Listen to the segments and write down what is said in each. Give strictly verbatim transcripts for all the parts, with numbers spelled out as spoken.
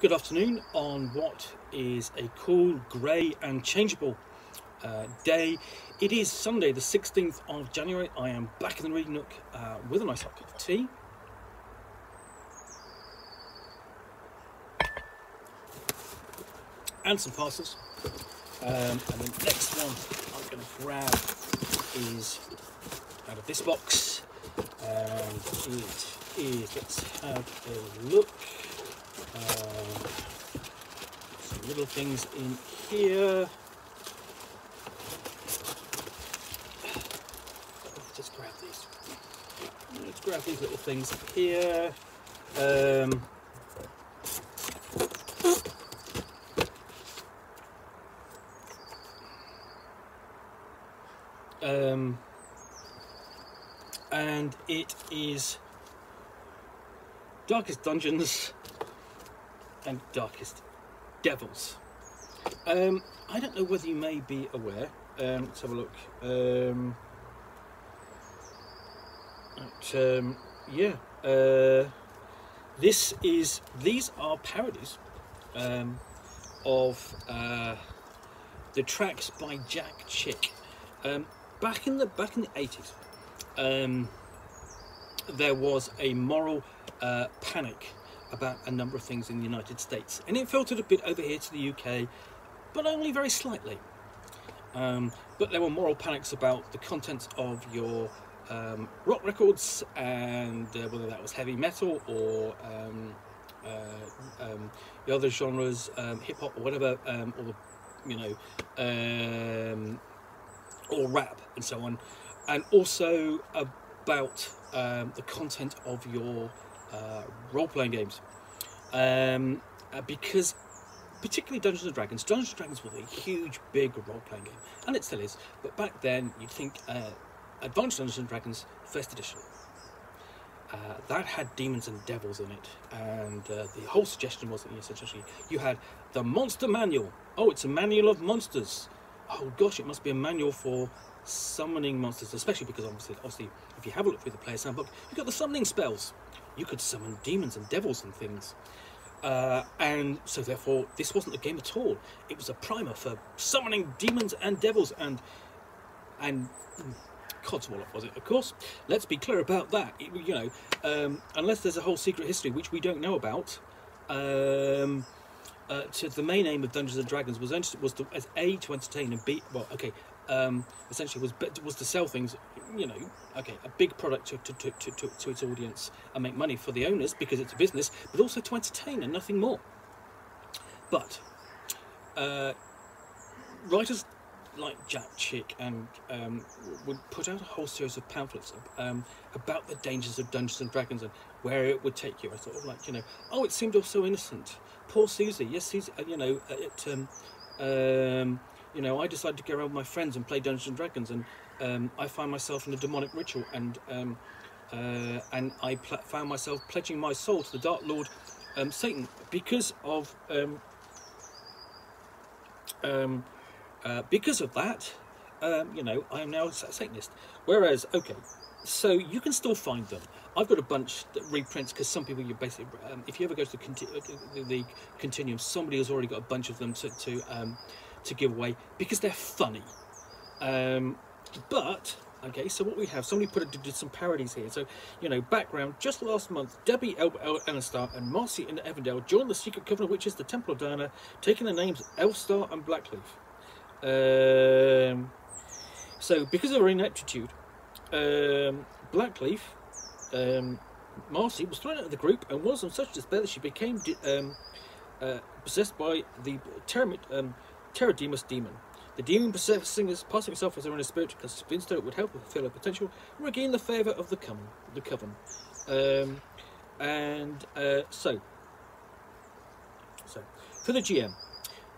Good afternoon on what is a cool, grey and changeable uh, day. It is Sunday the sixteenth of January. I am back in the Reading Nook uh, with a nice hot cup of tea. And some parcels. Um, and the next one I'm going to grab is out of this box. And it is, let's have a look. Um, some little things in here. Let's just grab these. Let's grab these little things here. Um, um, and it is Darkest Dungeons and Darkest Devils. Um, I don't know whether you may be aware. Um, let's have a look. Um, at, um, yeah, uh, this is. These are parodies um, of uh, the tracks by Jack Chick. Um, back in the back in the eighties, um, there was a moral uh, panic about a number of things in the United States, and it filtered a bit over here to the U K, but only very slightly. Um, but there were moral panics about the contents of your um, rock records, and uh, whether that was heavy metal or um, uh, um, the other genres, um, hip hop or whatever, um, or you know, um, or rap and so on, and also about um, the content of your Uh, role-playing games, um, uh, because particularly Dungeons and Dragons, Dungeons and Dragons was a huge, big role-playing game, and it still is. But back then, you'd think uh, Advanced Dungeons and Dragons First Edition uh, that had demons and devils in it, and uh, the whole suggestion was that essentially you had the monster manual. Oh, it's a manual of monsters. Oh gosh, it must be a manual for summoning monsters, especially because obviously, obviously, if you have a look through the player's handbook, you've got the summoning spells. You could summon demons and devils and things, uh, and so therefore this wasn't a game at all. It was a primer for summoning demons and devils and and codswallop, was it? Of course, let's be clear about that. It, you know, um, unless there's a whole secret history which we don't know about. Um, uh, to the main aim of Dungeons and Dragons was was to, as A, to entertain, and B, well, okay. Um, essentially was was to sell things, you know, okay, a big product to, to, to, to, to its audience and make money for the owners because it's a business, but also to entertain and nothing more. But uh, writers like Jack Chick and um, would put out a whole series of pamphlets um, about the dangers of Dungeons and Dragons and where it would take you. I sort of like, you know, oh, it seemed all so innocent. Poor Susie, yes, Susie, uh, you know, it. Um, um, You know, I decided to go around with my friends and play Dungeons and Dragons, and um, I found myself in a demonic ritual, and um, uh, and I found myself pledging my soul to the Dark Lord um, Satan because of um, um, uh, because of that. Um, you know, I am now a Satanist. Whereas, okay, so you can still find them. I've got a bunch that reprints because some people you basically, um, if you ever go to the, conti the, the Continuum, somebody has already got a bunch of them to. to um, to give away because they're funny. Um, but okay, so what we have, somebody put a, did some parodies here. So, you know, background, just last month, Debbie El Elstar and Marcy in Evandale joined the Secret Covenant, which is the Temple of Diana, taking the names Elstar and Blackleaf. Um, so because of her ineptitude, um, Blackleaf, um, Marcy was thrown out of the group and was in such despair that she became di um, uh, possessed by the termite, um, Pterodemus demon. The demon possessing passing itself as her own spirit, convinced her it would help her fulfill her potential and regain the favour of the coven. The coven. Um, and uh, so, so for the G M,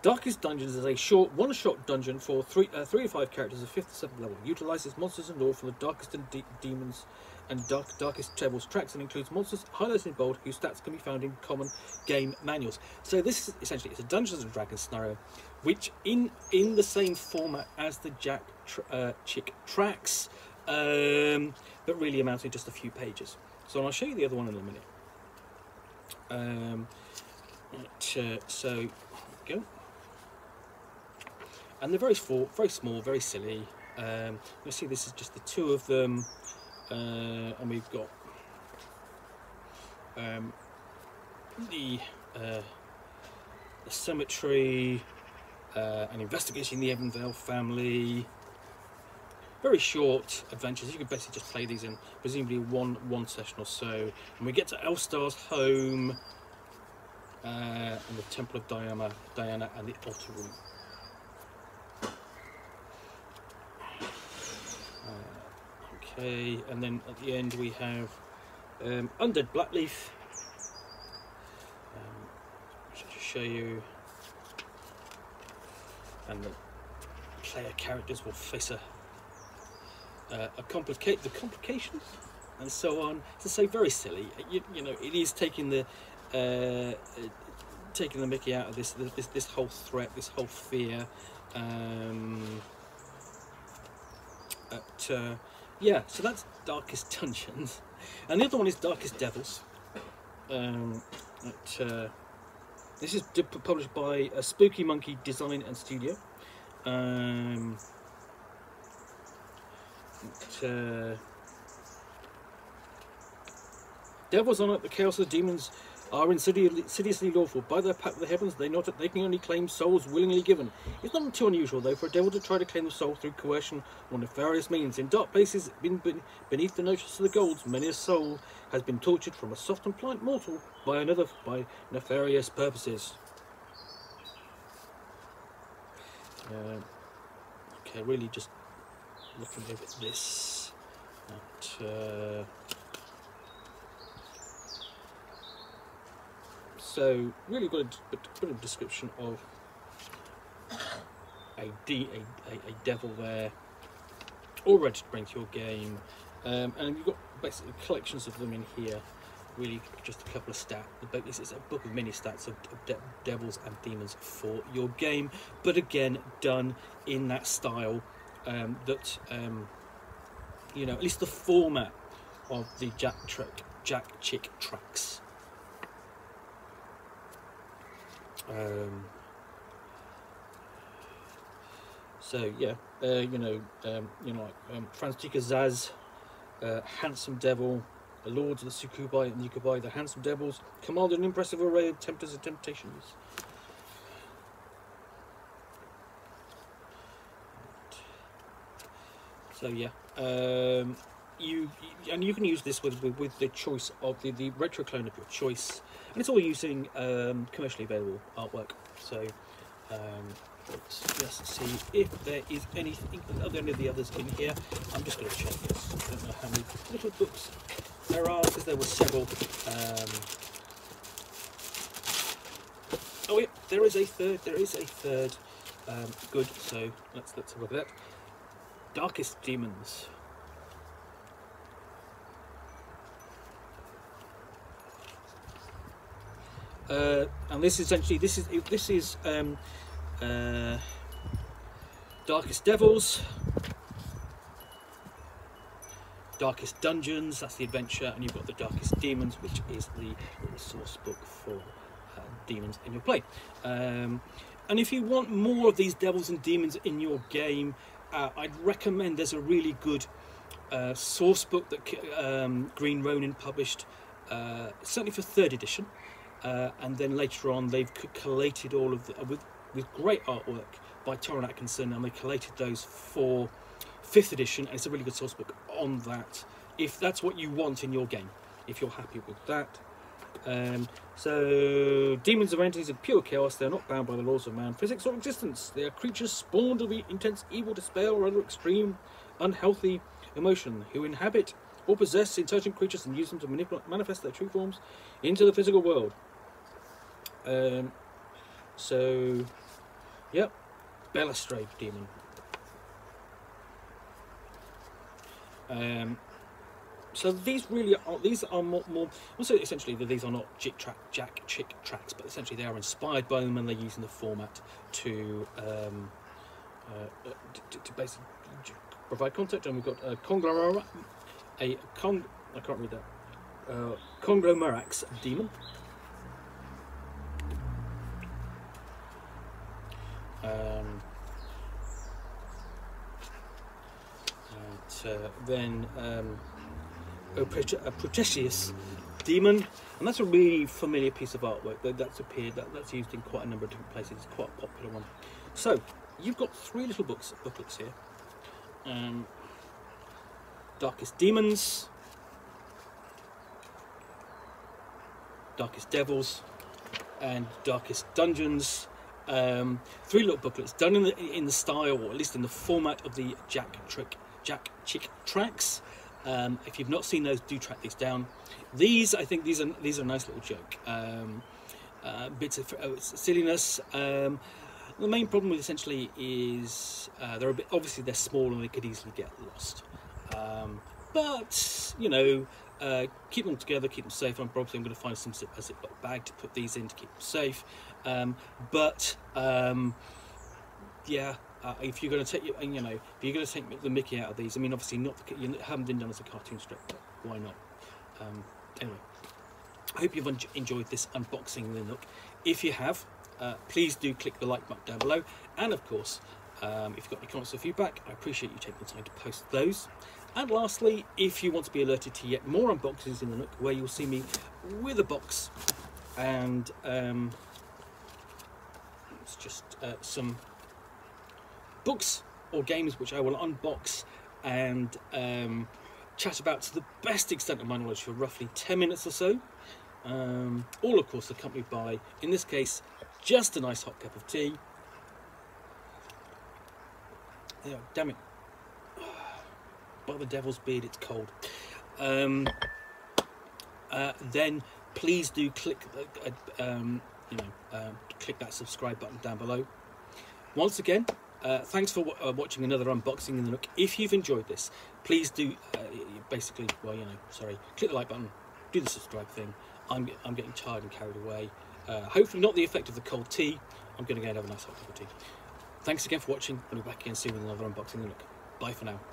Darkest Dungeons is a short one-shot dungeon for three, uh, three or five characters of fifth to seventh level. Utilises monsters and lore from the Darkest and de Demons and dark, Darkest Devils tracks, and includes monsters, highlights in bold, whose stats can be found in common game manuals. So this is essentially, it's a Dungeons and Dragons scenario, which in in the same format as the Jack tr uh, Chick Tracts, um, but really amounts to just a few pages. So I'll show you the other one in a minute. Um, Right, uh, so here we go. And they're very, full, very small, very silly. Um, you'll see this is just the two of them, uh, and we've got um, the, uh, the cemetery, uh, and investigating the Evanvale family. Very short adventures. You could basically just play these in presumably one one session or so. And we get to Elstar's home, uh, and the Temple of Diana, Diana, and the altar room. Uh, okay, and then at the end we have um, Undead Blackleaf. Um, I'll just show you, and the player characters will face a. Uh, a complicate the complications and so on. To say very silly, you, you know, it is taking the uh, taking the Mickey out of this this this whole threat, this whole fear. Um, but uh, yeah, so that's Darkest Dungeons, and the other one is Darkest Devils. Um, but, uh, this is published by a Spooky Monkey Design and Studio. Um, Uh, devils on it, the chaos of the demons are insidiously lawful. By their pact with the heavens, they not they can only claim souls willingly given. It's not too unusual, though, for a devil to try to claim the soul through coercion or nefarious means. In dark places, beneath the notice of the golds, many a soul has been tortured from a soft and pliant mortal by another by nefarious purposes. Uh, okay, really just looking over at this, and, uh, so really got a, a bit of description of a, de a, a, a devil there, already to bring to your game, um, and you've got basically collections of them in here. Really, just a couple of stats. It's a book of mini stats of de devils and demons for your game, but again done in that style. Um, that um, you know, at least the format of the Jack Chick Jack Chick Tracts. Um, so yeah, uh, you know, um, you know, like, um, Franz Tika Zaz, uh, Handsome Devil, the Lords of the Sukubai and Yukubai, the Handsome Devils, command an impressive array of tempters and temptations. So yeah, um, you, you and you can use this with with, with the choice of the, the retro clone of your choice, and it's all using um, commercially available artwork. So um, let's just see if there is anything. Are there any of the others in here? I'm just going to check this. I don't know how many little books there are because there were several. Um, oh yeah, there is a third. There is a third. Um, good. So let's let's have a look at that. Darkest Demons. Uh, and this is essentially this is this is um, uh, Darkest Devils, Darkest Dungeons. That's the adventure, and you've got the Darkest Demons, which is the source book for uh, demons in your play. Um, and if you want more of these devils and demons in your game. Uh, I'd recommend there's a really good uh, source book that um, Green Ronin published, uh, certainly for third edition, uh, and then later on they've collated all of the, uh, with, with great artwork by Toren Atkinson, and they collated those for fifth edition, and it's a really good source book on that, if that's what you want in your game, if you're happy with that. Um, so, demons are entities of pure chaos. They are not bound by the laws of man, physics or existence. They are creatures spawned of intense evil, despair or other extreme unhealthy emotion, who inhabit or possess intelligent creatures and use them to manipulate, manifest their true forms into the physical world. Um, so, yep, Balustrade Demon. Um... So these really are, these are more, more also essentially that these are not Chick Tract, Jack Chick Tracts, but essentially they are inspired by them and they're using the format to um, uh, to, to basically provide content. And we've got a conglomerate, a con I can't read that, uh, conglomerax demon, Um, right, uh, then um, a Protetius Demon, and that's a really familiar piece of artwork that, that's appeared, that, that's used in quite a number of different places. It's quite a popular one. So you've got three little books, booklets here. Um, Darkest Demons, Darkest Devils, and Darkest Dungeons. Um, three little booklets done in the, in the style, or at least in the format of the Jack Trick, Jack Chick Tracts. Um, if you've not seen those, do track these down. These, I think, these are these are a nice little joke. Um, uh, bits of uh, silliness. Um, the main problem with essentially is uh, they're a bit, obviously they're small and they could easily get lost. Um, but you know, uh, keep them together, keep them safe. I'm probably I'm going to find some zip, a ziploc bag to put these in to keep them safe. Um, but um, yeah. Uh, if you're going to take, you know, if you're going to take the Mickey out of these, I mean, obviously not, you haven't been done as a cartoon strip, but why not? Um, anyway, I hope you've enjoyed this unboxing. Then look, if you have, uh, please do click the like button down below, and of course, um, if you've got any comments or feedback, I appreciate you taking the time to post those. And lastly, if you want to be alerted to yet more unboxings in the Nook, where you'll see me with a box and um, it's just uh, some books or games which I will unbox and um, chat about to the best extent of my knowledge for roughly ten minutes or so. Um, all of course accompanied by, in this case, just a nice hot cup of tea. Yeah, damn it. By the devil's beard, it's cold. Um, uh, then please do click, uh, um, you know, uh, click that subscribe button down below. Once again, Uh, thanks for w uh, watching another unboxing in the Nook. If you've enjoyed this, please do uh, basically, well, you know, sorry, click the like button, do the subscribe thing. I'm, I'm getting tired and carried away. Uh, hopefully not the effect of the cold tea. I'm going to go and have a nice hot cup of tea. Thanks again for watching. I'll be back again soon with another unboxing in the Nook. Bye for now.